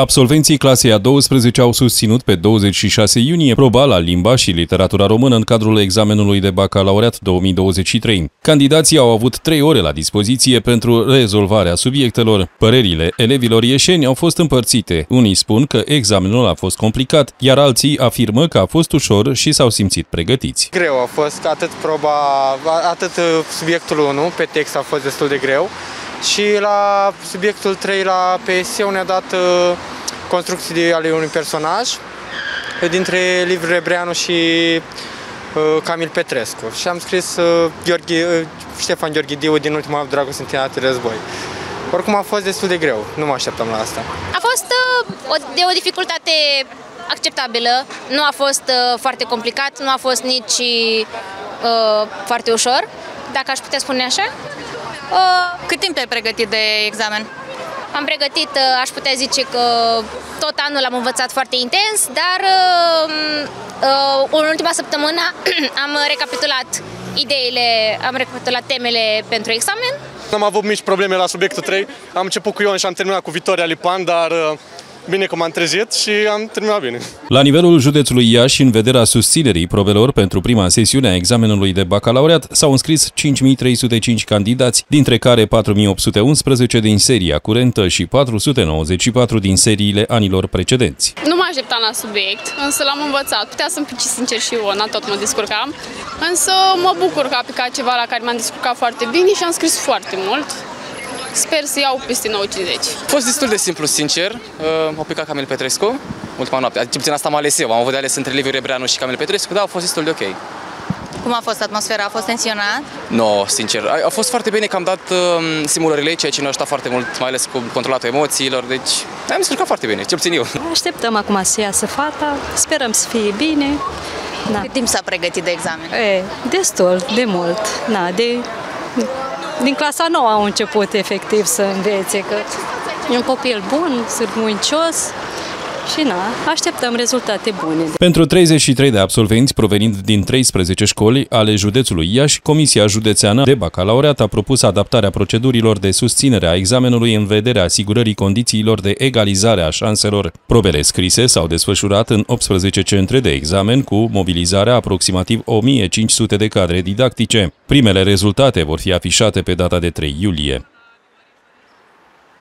Absolvenții clasei a 12 au susținut pe 26 iunie proba la limba și literatura română în cadrul examenului de bacalaureat 2023. Candidații au avut 3 ore la dispoziție pentru rezolvarea subiectelor. Părerile elevilor ieșeni au fost împărțite. Unii spun că examenul a fost complicat, iar alții afirmă că a fost ușor și s-au simțit pregătiți. Greu a fost, atât subiectul 1, pe text a fost destul de greu, și la subiectul 3, la PSU, ne-a dat construcții ale unui personaj dintre Liviu Rebreanu și Camil Petrescu. Și am scris Ștefan Gheorghiu din ultima dragoste întinată de război. Oricum a fost destul de greu, nu mă așteptam la asta. A fost de o dificultate acceptabilă, nu a fost foarte complicat, nu a fost nici foarte ușor, dacă aș putea spune așa. Cât timp te-ai pregătit de examen? Am pregătit, aș putea zice că tot anul am învățat foarte intens, dar în ultima săptămână am recapitulat ideile, am recapitulat temele pentru examen. N-am avut mici probleme la subiectul 3, am început cu Ion și am terminat cu Vitoria Lipan, dar bine că m-am trezit și am terminat bine. La nivelul județului Iași, în vederea susținerii probelor pentru prima sesiune a examenului de bacalaureat, s-au înscris 5.305 candidați, dintre care 4.811 din seria curentă și 494 din seriile anilor precedenți. Nu mă așteptam la subiect, însă l-am învățat. Putea să-mi pici sincer și eu, tot mă descurcam, însă mă bucur că a picat ceva la care m-am descurcat foarte bine și am scris foarte mult. Sper să iau peste 9.50. A fost destul de simplu, sincer. M-a picat Camil Petrescu ultima noapte. Adică, din asta am ales eu. Am avut de ales între Liviu Rebreanu și Camil Petrescu, dar a fost destul de ok. Cum a fost atmosfera? A fost tensionat? Nu, sincer. A fost foarte bine că am dat simulările, ceea ce ne-a ajutat foarte mult, mai ales cu controlatul emoțiilor. Deci, am descurcat foarte bine, cel puțin eu. Așteptăm acum să iasă fata. Sperăm să fie bine. Da. Cât timp s-a pregătit de examen? Destul, de mult. Na, din clasa 9 au început efectiv să învețe, că e un copil bun, muncios și așteptăm rezultate bune. Pentru 33 de absolvenți provenind din 13 școli ale județului Iași, Comisia Județeană de Bacalaureat a propus adaptarea procedurilor de susținere a examenului în vederea asigurării condițiilor de egalizare a șanselor. Probele scrise s-au desfășurat în 18 centre de examen cu mobilizarea aproximativ 1.500 de cadre didactice. Primele rezultate vor fi afișate pe data de 3 iulie.